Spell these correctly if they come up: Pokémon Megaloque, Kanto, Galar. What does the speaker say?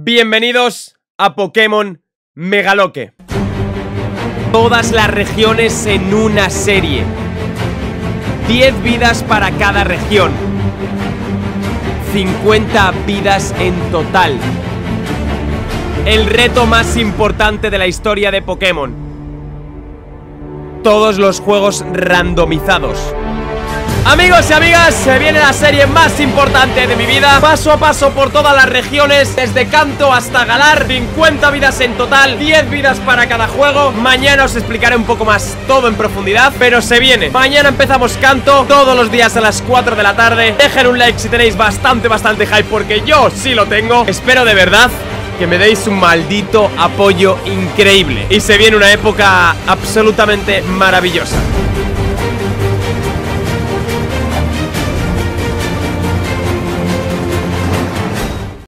Bienvenidos a Pokémon Megaloque. Todas las regiones en una serie. 10 vidas para cada región. 50 vidas en total. El reto más importante de la historia de Pokémon. Todos los juegos randomizados. Amigos y amigas, se viene la serie más importante de mi vida. Paso a paso por todas las regiones, desde Kanto hasta Galar. 50 vidas en total, 10 vidas para cada juego. Mañana os explicaré un poco más todo en profundidad, pero se viene. Mañana empezamos Kanto, todos los días a las 4 de la tarde. Dejen un like si tenéis bastante hype, porque yo sí lo tengo. Espero de verdad que me deis un maldito apoyo increíble. Y se viene una época absolutamente maravillosa.